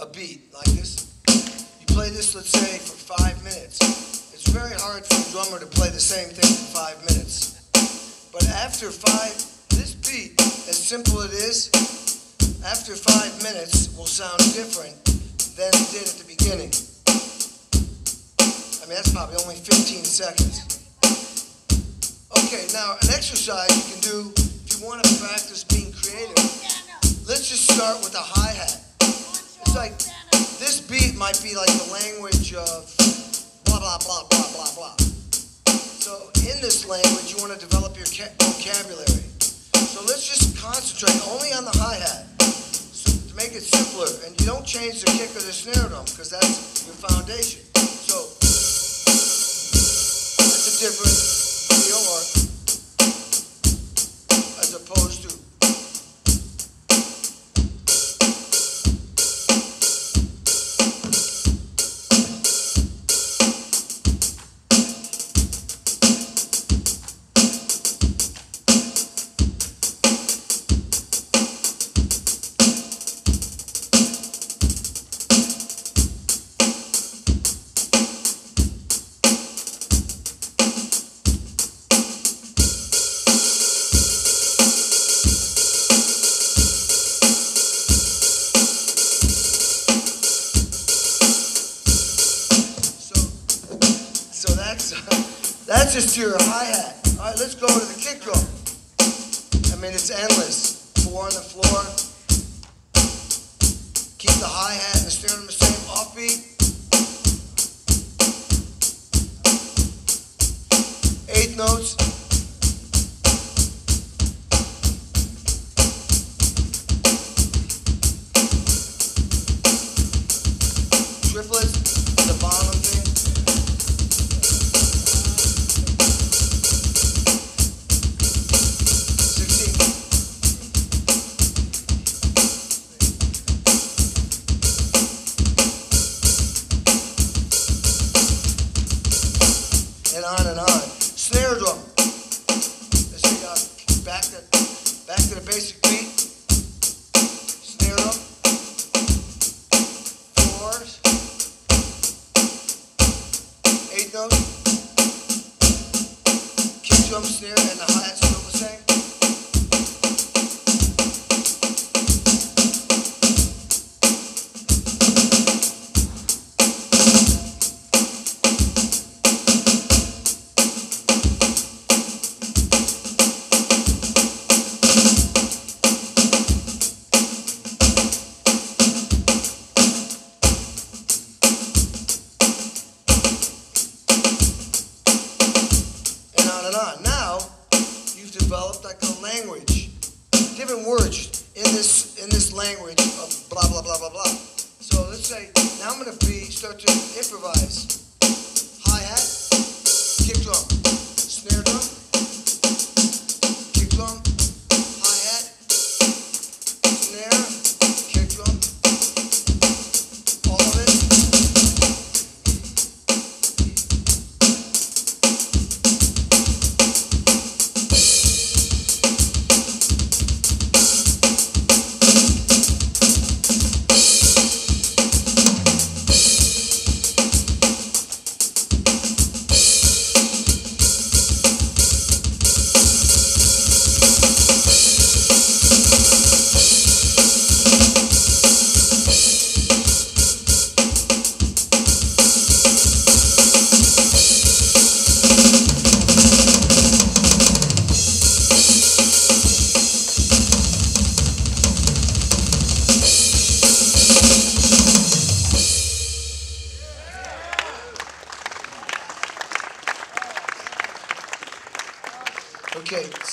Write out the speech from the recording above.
a beat like this. You play this, let's say, for 5 minutes. It's very hard for a drummer to play the same thing for 5 minutes. But after five, this beat, as simple it is, after 5 minutes will sound different than it did at the beginning. I mean, that's probably only 15 seconds. Okay, now an exercise you can do if you want to practice being creative. Let's just start with a hi-hat. It's like, this beat might be like the language of blah, blah, blah, blah, blah, blah. So in this language, you want to develop your vocabulary. So let's just concentrate only on the hi-hat to make it simpler. And you don't change the kick or the snare drum because that's your foundation. So that's a different feel mark as opposed to. That's just your hi-hat. All right, let's go to the kick drum. I mean, it's endless. 4 on the floor. Keep the hi-hat and the snare drum the same offbeat. 8 notes. Triplets, the bottom thing. And on. Snare drum. Let's see, back to the basic beat. Snare drum. 4s. 8 notes. Kick drum, snare, and the hi-hat still the same. Now you've developed like a language, different words in this language of blah blah blah blah blah. So let's say now I'm gonna start to improvise. Hi-hat, kick drum, snare drum, kick drum, hi-hat, snare, kick drum, all of it. Okay.